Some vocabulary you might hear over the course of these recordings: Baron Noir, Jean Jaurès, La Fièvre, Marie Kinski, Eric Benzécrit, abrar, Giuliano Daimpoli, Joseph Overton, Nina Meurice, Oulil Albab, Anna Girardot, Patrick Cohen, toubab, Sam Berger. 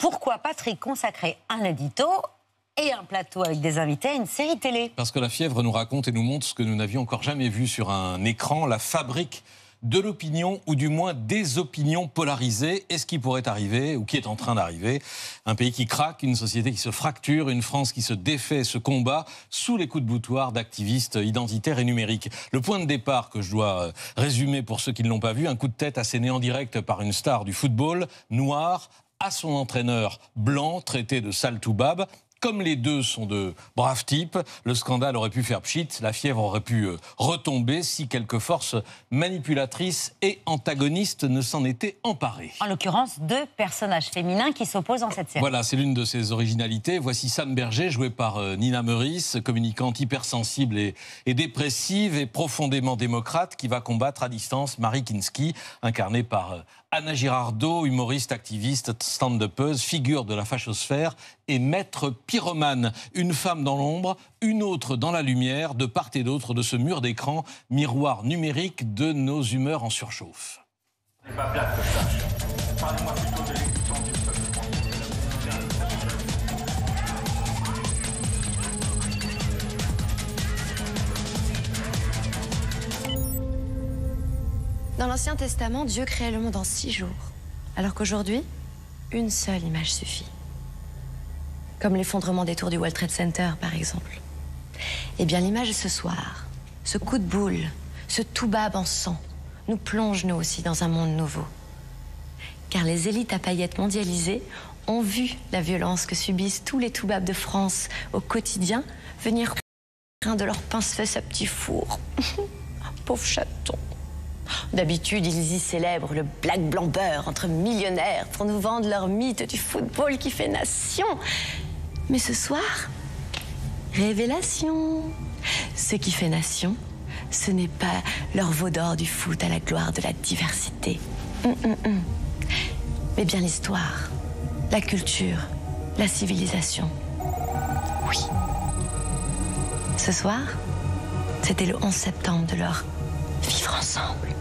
Pourquoi Patrick consacrait un édito et un plateau avec des invités à une série télé? Parce que La Fièvre nous raconte et nous montre ce que nous n'avions encore jamais vu sur un écran, la fabrique de l'opinion, ou du moins des opinions polarisées, et ce qui pourrait arriver, ou qui est en train d'arriver. Un pays qui craque, une société qui se fracture, une France qui se défait, ce combat sous les coups de boutoir d'activistes identitaires et numériques. Le point de départ que je dois résumer pour ceux qui ne l'ont pas vu, un coup de tête asséné en direct par une star du football, noire, à son entraîneur blanc, traité de sale toubab. Comme les deux sont de braves types, le scandale aurait pu faire pchit, La Fièvre aurait pu retomber si quelques forces manipulatrices et antagonistes ne s'en étaient emparées. En l'occurrence, deux personnages féminins qui s'opposent en cette série. Voilà, c'est l'une de ses originalités. Voici Sam Berger, jouée par Nina Meurice, communicante hypersensible et dépressive et profondément démocrate, qui va combattre à distance Marie Kinski, incarnée par Anna Girardot, humoriste, activiste, stand-upeuse, figure de la fachosphère et maître pyromane. Une femme dans l'ombre, une autre dans la lumière, de part et d'autre de ce mur d'écran, miroir numérique de nos humeurs en surchauffe. C'est pas plate que ça. Parlez-moi plutôt de l'élection du peuple. Dans l'Ancien Testament, Dieu créait le monde en 6 jours, alors qu'aujourd'hui, une seule image suffit. Comme l'effondrement des tours du World Trade Center, par exemple. Eh bien, l'image de ce soir, ce coup de boule, ce toubab en sang, nous plonge, nous aussi, dans un monde nouveau. Car les élites à paillettes mondialisées ont vu la violence que subissent tous les toubabs de France au quotidien venir un de leurs pince-fesses à petit four. Pauvre chaton. D'habitude, ils y célèbrent le black blanc beurre entre millionnaires pour nous vendre leur mythe du football qui fait nation. Mais ce soir, révélation. Ce qui fait nation, ce n'est pas leur veau d'or du foot à la gloire de la diversité. Mais bien l'histoire, la culture, la civilisation. Oui. Ce soir, c'était le 11 septembre de leur vivre ensemble.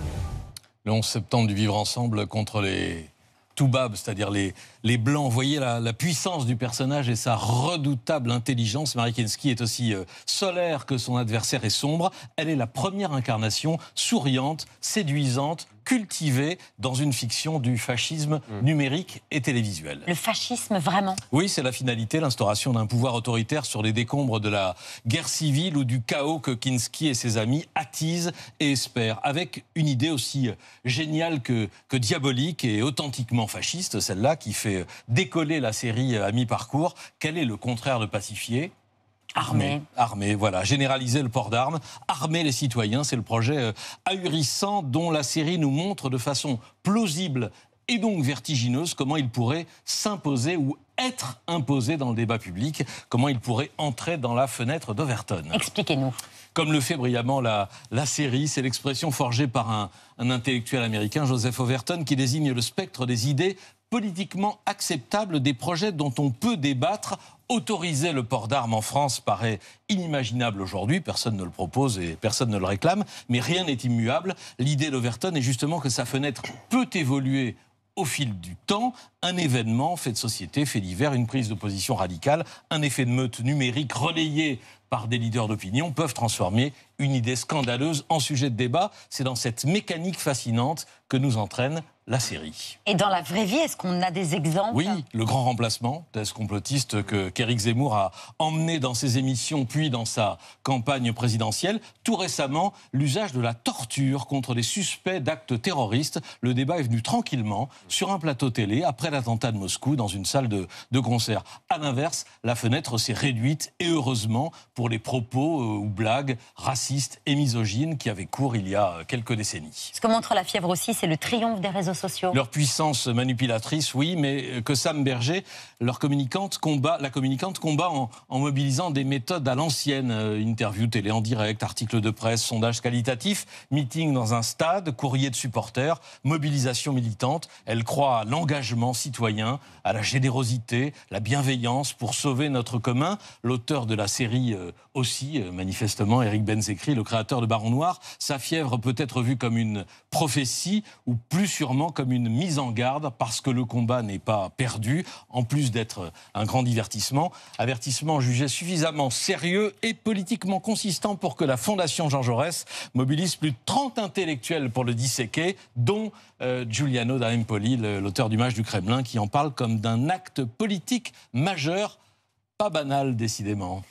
Le 11 septembre du vivre ensemble contre les toubabs, c'est-à-dire les blancs. Vous voyez la puissance du personnage et sa redoutable intelligence. Marie Kinski est aussi solaire que son adversaire est sombre. Elle est la première incarnation souriante, séduisante, cultivée dans une fiction du fascisme numérique et télévisuel. Le fascisme, vraiment? Oui, c'est la finalité, l'instauration d'un pouvoir autoritaire sur les décombres de la guerre civile ou du chaos que Kinski et ses amis attisent et espèrent, avec une idée aussi géniale que diabolique et authentiquement fasciste, celle-là qui fait décoller la série à mi-parcours. Quel est le contraire de pacifier ? Armer, voilà. Généraliser le port d'armes, armer les citoyens, c'est le projet ahurissant dont la série nous montre de façon plausible et donc vertigineuse comment il pourrait s'imposer ou être imposé dans le débat public, comment il pourrait entrer dans la fenêtre d'Overton. Expliquez-nous. Comme le fait brillamment la série, c'est l'expression forgée par un intellectuel américain, Joseph Overton, qui désigne le spectre des idées politiquement acceptables, des projets dont on peut débattre. Autoriser le port d'armes en France paraît inimaginable aujourd'hui, personne ne le propose et personne ne le réclame, mais rien n'est immuable. L'idée d'Overton est justement que sa fenêtre peut évoluer au fil du temps. Un événement, fait de société, fait divers, une prise de position radicale, un effet de meute numérique relayé par des leaders d'opinion peuvent transformer une idée scandaleuse en sujet de débat. C'est dans cette mécanique fascinante que nous entraîne la série. Et dans la vraie vie, est-ce qu'on a des exemples? Oui, le grand remplacement, thèse complotiste qu'Éric Zemmour a emmené dans ses émissions puis dans sa campagne présidentielle. Tout récemment, l'usage de la torture contre des suspects d'actes terroristes. Le débat est venu tranquillement sur un plateau télé après l'attentat de Moscou dans une salle de concert. À l'inverse, la fenêtre s'est réduite, et heureusement, pour les propos ou blagues racistes et misogynes qui avaient cours il y a quelques décennies. Ce que montre La Fièvre aussi, c'est le triomphe des réseaux sociaux. Leur puissance manipulatrice, oui, mais que Sam Berger, la communicante combat en mobilisant des méthodes à l'ancienne. Interview télé en direct, articles de presse, sondages qualitatifs, meeting dans un stade, courrier de supporters, mobilisation militante. Elle croit à l'engagement citoyen, à la générosité, la bienveillance pour sauver notre commun. L'auteur de la série aussi, manifestement, Eric Benzécrit, le créateur de Baron Noir, Sa fièvre peut être vue comme une prophétie ou plus sûrement vraiment comme une mise en garde, parce que le combat n'est pas perdu, en plus d'être un grand divertissement. Avertissement jugé suffisamment sérieux et politiquement consistant pour que la Fondation Jean Jaurès mobilise plus de 30 intellectuels pour le disséquer, dont Giuliano Daimpoli, l'auteur du Mage du Kremlin, qui en parle comme d'un acte politique majeur, pas banal décidément.